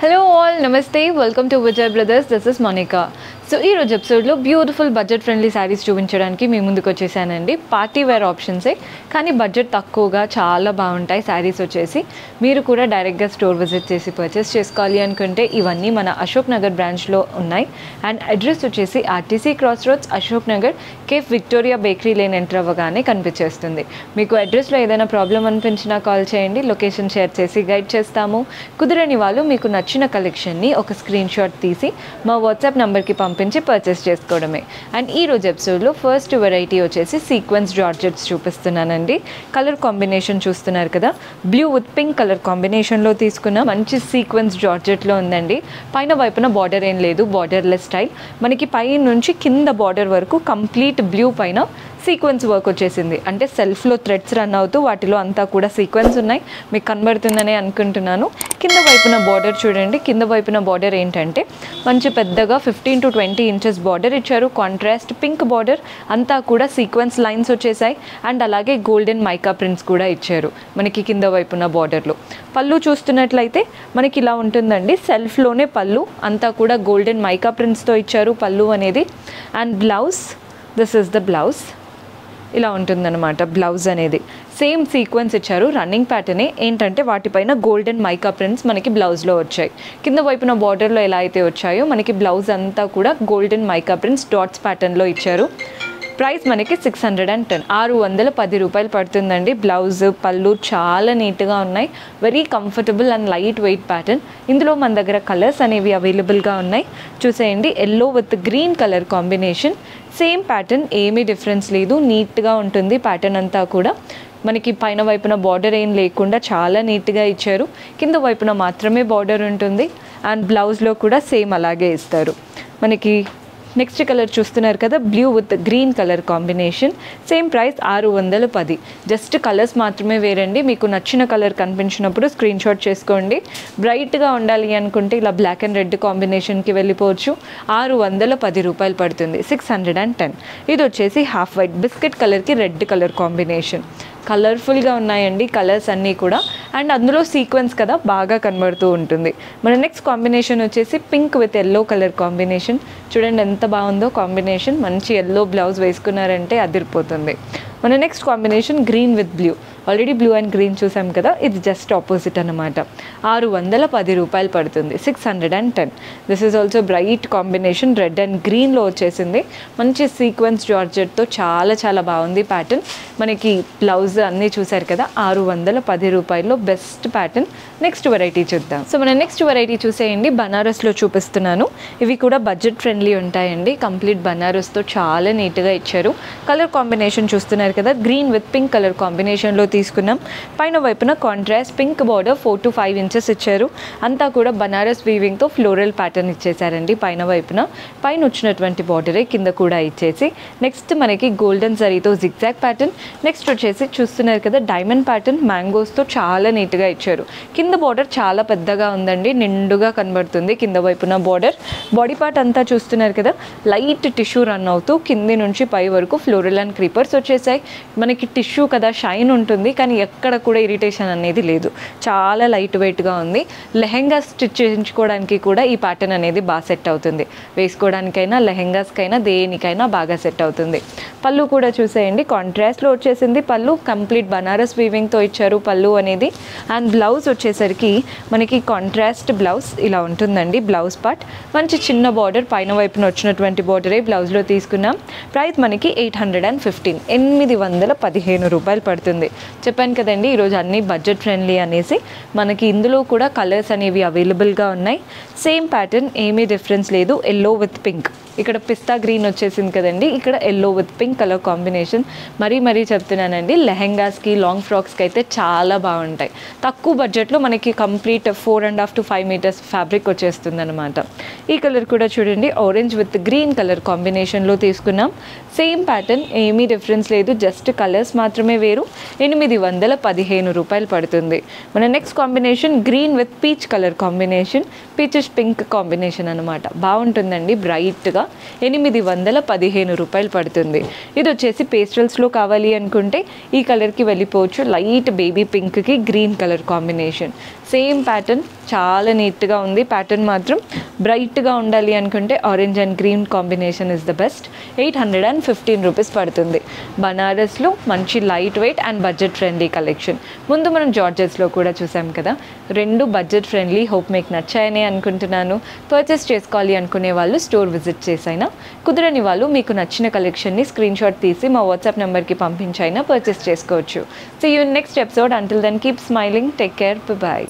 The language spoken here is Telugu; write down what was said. Hello all, namaste, welcome to Vijay Brothers. This is Monica. So, in this episode, we have beautiful budget-friendly sarees party wear options. But budget is very you can direct store visit and purchase this Ashoknagar branch. And address is RTC Crossroads, Ashoknagar, Cape Victoria Bakery Lane. If you have address, problem, call location share guide. You collection screenshot WhatsApp number. Purchase chest kodame. And this episode lo first variety ochesi sequence Georgette chupistunanandi. Color combination chustunar kada. Blue with pink color combination lo teeskunna manchi sequence Georgette lo undandi. Paina vaipuna border em ledu, borderless style. Maniki pai nunchi kinda border varaku complete blue paina sequence work ochesindi. Ante self lo threads run avutu vatilo anta kuda sequence unnai. Meeku kanbartundane anukuntunnanu. Kinda vaipuna border chudandi. Kinda vaipuna border entante manchi peddaga 15 to 20 inches border icharu, contrast pink border anta kuda sequence lines ochesai and alage golden mica prints kuda icharu maniki kinda vaipuna border lo pallu chustunnatlaite maniki ila untundandi self lone pallu anta kuda golden mica prints tho icharu pallu anedi and blouse. This is the blouse ila untundannamata blouse anedi same sequence icharu running pattern entante vaati paina golden mica prints maniki blouse lo vachayi kinda vaipuna border lo ela aithe vachayo maniki blouse anta kuda golden mica prints dots pattern lo icharu. Price manaki 610 610 రూపాయలు పడుతుందండి. బ్లౌజ్ పళ్ళు చాలా నీట్ గా ఉన్నాయి. Very comfortable and light weight pattern. ఇందులో మన దగ్గర కలర్స్ అనేవి అవైలబుల్ గా ఉన్నాయి. చూసేయండి yellow with green color combination. Same pattern ఏమీ డిఫరెన్స్ లేదు. నీట్ గా ఉంటుంది ప్యాటర్న్ అంతా కూడా. మనకి పైన వైపున border ఏం లేకుండా చాలా నీట్ గా ఇచ్చారు. కింద వైపున మాత్రమే border ఉంటుంది and blouse లో కూడా సేమ్ అలాగే ఇస్తారు. మనకి next color చూస్తున్నారు కదా blue with green color combination. Same price 610. Just colors మాత్రమే వేరండి. మీకు నచ్చిన కలర్ కనిపించినప్పుడు స్క్రీన్ షాట్ చేసుకోండి. బ్రైట్ గా ఉండాలి అనుకుంటే ఇలా బ్లాక్ అండ్ రెడ్ కాంబినేషన్ కి వెళ్ళిపోవచ్చు. 610 రూపాయలు పడుతుంది. 610. ఇది వచ్చేసి హాఫ్ వైట్ బిస్కెట్ కలర్ కి రెడ్ కలర్ కాంబినేషన్. కలర్ఫుల్ గా ఉన్నాయండి కలర్స్ అన్నీ కూడా అండ్ అందులో సీక్వెన్స్ కదా బాగా కనబడుతూ ఉంటుంది. మన నెక్స్ట్ కాంబినేషన్ వచ్చేసి pink with yellow colour combination. చూడండి ఎంత బాగుందో కాంబినేషన్. మంచి yellow బ్లౌజ్ వేసుకున్నారంటే అదిరిపోతుంది. మన next combination green with blue. Already blue and green చూసాం కదా, ఇది జస్ట్ ఆపోజిట్ అన్నమాట. 610 రూపాయలు పడుతుంది. 610. This is also bright combination red and గ్రీన్లో వచ్చేసింది. మంచి సీక్వెన్స్ జార్జెట్తో చాలా చాలా బాగుంది ప్యాటర్న్. మనకి బ్లౌజ్ అన్నీ చూసారు కదా. 610 రూపాయల్లో బెస్ట్ ప్యాటర్న్. నెక్స్ట్ వెరైటీ చూద్దాం. సో మన నెక్స్ట్ వెరైటీ చూసేయండి. బనారస్లో చూపిస్తున్నాను. ఇవి కూడా బడ్జెట్ ఫ్రెండ్లీ ఉంటాయండి. కంప్లీట్ బనారస్తో చాలా నీట్గా ఇచ్చారు. కలర్ కాంబినేషన్ చూస్తున్నారు కదా, green with pink colour combination లో తీసుకున్నాం. పైన వైపున contrast pink border 4 to 5 inches ఇచ్చారు. అంతా కూడా బనారస్ వీవింగ్ తో ఫ్లోరల్ ప్యాటర్న్ ఇచ్చేసారండి. పైన వైపున పైన వచ్చినటువంటి బార్డరే కింద కూడా ఇచ్చేసి నెక్స్ట్ మనకి గోల్డెన్ జరీతో జిగ్జాగ్ ప్యాటర్న్. నెక్స్ట్ వచ్చేసి చూస్తున్నారు కదా డైమండ్ ప్యాటర్న్ మ్యాంగోస్ తో చాలా నీట్ గా ఇచ్చారు. కింద బార్డర్ చాలా పెద్దగా ఉందండి, నిండుగా కనబడుతుంది కింద వైపున బార్డర్. బాడీ పార్ట్ అంతా చూస్తున్నారు కదా లైట్ టిష్యూ రన్ అవుతూ కింది నుంచి పై వరకు ఫ్లోరల్ అండ్ క్రీపర్స్ వచ్చేసాయి. మనకి టిష్యూ కదా షైన్ ఉంటుంది కానీ ఎక్కడ కూడా ఇరిటేషన్ అనేది లేదు. చాలా లైట్ వెయిట్గా ఉంది. లెహెంగా స్టిచ్ చేయించుకోవడానికి కూడా ఈ ప్యాటర్న్ అనేది బాగా సెట్ అవుతుంది. వేసుకోవడానికైనా లెహెంగాస్కైనా దేనికైనా బాగా సెట్ అవుతుంది. పళ్ళు కూడా చూసేయండి కాంట్రాస్ట్లో వచ్చేసింది. పళ్ళు కంప్లీట్ బనారస్ వీవింగ్తో ఇచ్చారు పళ్ళు అనేది. అండ్ బ్లౌజ్ వచ్చేసరికి మనకి కాంట్రాస్ట్ బ్లౌజ్ ఇలా ఉంటుందండి. బ్లౌజ్ పార్ట్ మంచి చిన్న బార్డర్ పైన వైపున వచ్చినటువంటి బార్డరే బ్లౌజ్లో తీసుకున్నాం. ప్రైస్ మనకి 815 815 రూపాయలు పడుతుంది. చెప్పాను కదండి ఈరోజు అన్నీ బడ్జెట్ ఫ్రెండ్లీ అనేసి. మనకి ఇందులో కూడా కలర్స్ అనేవి అవైలబుల్గా ఉన్నాయి. సేమ్ ప్యాటర్న్ ఏమీ డిఫరెన్స్ లేదు. yellow విత్ పింక్, ఇక్కడ పిస్తా గ్రీన్ వచ్చేసింది కదండి, ఇక్కడ yellow with pink colour combination. మరీ చెప్తున్నానండి లెహెంగాస్కి లాంగ్ ఫ్రాక్స్కి అయితే చాలా బాగుంటాయి. తక్కువ బడ్జెట్లో మనకి కంప్లీట్ 4.5 to 5 meters ఫ్యాబ్రిక్ వచ్చేస్తుంది అనమాట. ఈ కలర్ కూడా చూడండి ఆరెంజ్ విత్ గ్రీన్ కలర్ కాంబినేషన్లో తీసుకున్నాం. సేమ్ ప్యాటర్న్ ఏమీ డిఫరెన్స్ లేదు, జస్ట్ కలర్స్ మాత్రమే వేరు. 815 రూపాయలు పడుతుంది. మన next combination green with peach colour combination, peachish pink combination అనమాట. బాగుంటుందండి బ్రైట్గా. 815 రూపాయలు పడుతుంది. ఇది వచ్చేసి పేస్టల్స్ లో కావాలి అనుకుంటే ఈ కలర్ కి వెళ్ళిపోవచ్చు, లైట్ బేబీ పింక్ కి green colour combination. Same pattern చాలా నీట్ గా ఉంది. ప్యాటర్న్ మాత్రం బ్రైట్ గా ఉండాలి అనుకుంటే orange and green combination is the best. 815 rupees పడుతుంది. బనారస్ లో మంచి light weight and budget friendly collection. ముందు మనం జార్జెట్స్ లో కూడా చూసాం కదా, రెండు బడ్జెట్ ఫ్రెండ్లీ. హోప్ మీకు నచ్చాయని అనుకుంటున్నాను. పర్చేస్ చేసుకోవాలి అనుకునే వాళ్ళు స్టోర్ విజిట్ చేసైనా, కుదరని వాళ్ళు మీకు నచ్చిన కలెక్షన్ని స్క్రీన్ షాట్ తీసి మా వాట్సాప్ నెంబర్కి పంపించైనా పర్చేస్ చేసుకోవచ్చు. See you in next episode. Until then keep smiling, take care, bye.